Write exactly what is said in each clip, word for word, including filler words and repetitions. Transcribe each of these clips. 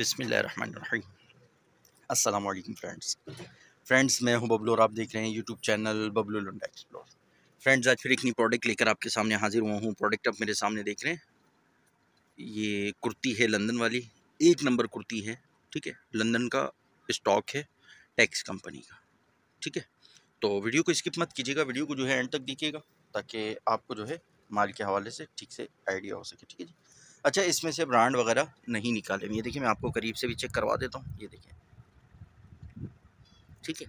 बिस्मिल्लाहिर्रहमानिर्रहीम। अस्सलाम वालेकुम फ्रेंड्स फ्रेंड्स मैं हूं बबलू और आप देख रहे हैं YouTube channel Bablu लुंडा explore. Friends आज फिर एक नई प्रोडक्ट लेकर आपके सामने हाजिर हुआ हूं। प्रोडक्ट आप मेरे सामने देख रहे हैं, ये कुर्ती है लंदन वाली, एक नंबर कुर्ती है, ठीक है। लंदन का स्टॉक है टैक्स कंपनी का, ठीक है। तो वीडियो को स्किप मत कीजिएगा, वीडियो को जो है एंड तक देखिएगा ताकि आपको जो है माल के हवाले से ठीक से आइडिया हो सके, ठीक है जी। अच्छा, इसमें से ब्रांड वगैरह नहीं निकालेंगे। ये देखिए, मैं आपको करीब से भी चेक करवा देता हूँ। ये देखिए, ठीक है,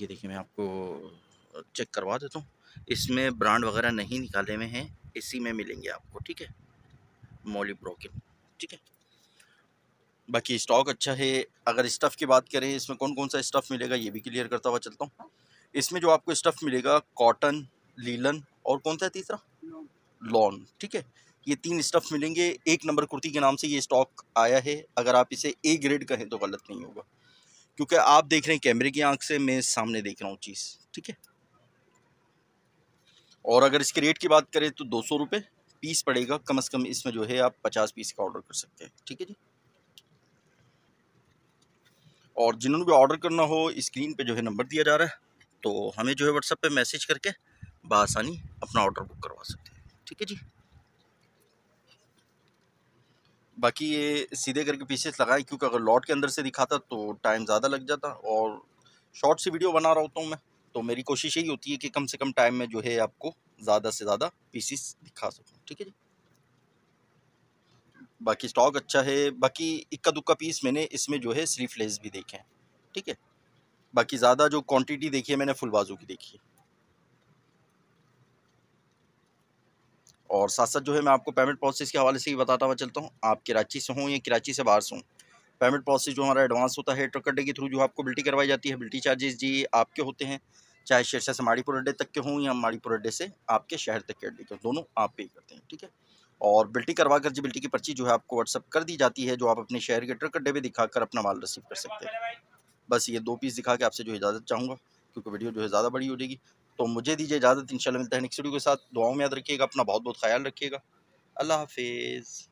ये देखिए मैं आपको चेक करवा देता हूँ। इसमें ब्रांड वगैरह नहीं निकाले हुए हैं, इसी में मिलेंगे आपको, ठीक है, मॉली ब्रोकिन, ठीक है। बाकी स्टॉक अच्छा है। अगर स्टफ़ की बात करें, इसमें कौन कौन सा स्टफ़ मिलेगा ये भी क्लियर करता हुआ चलता हूँ। इसमें जो आपको स्टफ़ मिलेगा कॉटन, लीलन और कौन सा है तीसरा, लॉन, ठीक है। ये तीन स्टफ़ मिलेंगे। एक नंबर कुर्ती के नाम से ये स्टॉक आया है। अगर आप इसे ए ग्रेड कहें तो गलत नहीं होगा, क्योंकि आप देख रहे हैं कैमरे की आंख से, मैं सामने देख रहा हूँ चीज़, ठीक है। और अगर इसके रेट की बात करें तो दो सौ रुपये पीस पड़ेगा कम से कम। इसमें जो है आप पचास पीस का ऑर्डर कर सकते हैं, ठीक है जी। और जिन्होंने भी ऑर्डर करना हो, स्क्रीन पर जो है नंबर दिया जा रहा है, तो हमें जो है व्हाट्सएप पर मैसेज करके बआसानी अपना ऑर्डर बुक करवा सकते हैं, ठीक है जी। बाकी ये सीधे करके पीसेस लगाए, क्योंकि अगर लॉट के अंदर से दिखाता तो टाइम ज़्यादा लग जाता, और शॉर्ट से वीडियो बना रहा होता हूँ मैं, तो मेरी कोशिश यही होती है कि कम से कम टाइम में जो है आपको ज़्यादा से ज़्यादा पीसेस दिखा सकूँ, ठीक है जी। बाकी स्टॉक अच्छा है। बाकी इक्का दुक्का पीस मैंने इसमें जो है स्लीवलेस भी देखे हैं, ठीक है। बाकी ज़्यादा जो क्वान्टिटी देखी है मैंने फुल बाजू की देखी है। और साथ साथ जो है मैं आपको पेमेंट प्रोसेस के हवाले से ही बताता हुआ चलता हूँ। आप कराची से हों या कराची से बाहर से हों, पेमेंट प्रोसेस जो हमारा एडवांस होता है ट्रक अड्डे के थ्रू जो आपको बिल्टी करवाई जाती है, बिल्टी चार्जेस जी आपके होते हैं, चाहे शेरशाह से माड़ीपुर अड्डे तक के हों या माड़ीपुर अड्डे से आपके शहर तक के अड्डे के, दोनों आप पे करते हैं, ठीक है। और बिल्टी करवा कर जी बिल्टी की पर्ची जो है आपको व्हाट्सअप कर दी जाती है, जो आप अपने शहर के ट्रक अड्डे पर दिखा कर अपना माल रिसीव कर सकते हैं। बस ये दो पीस दिखा के आपसे जो इजाज़त चाहूँगा, क्योंकि वीडियो जो है ज़्यादा बड़ी हो जाएगी। तो मुझे दीजिए इजाज़त, इंशाल्लाह मिलता है नेक्स्ट वीडियो के साथ। दुआओं में याद रखिएगा, अपना बहुत बहुत ख्याल रखिएगा। अल्लाह हाफिज़।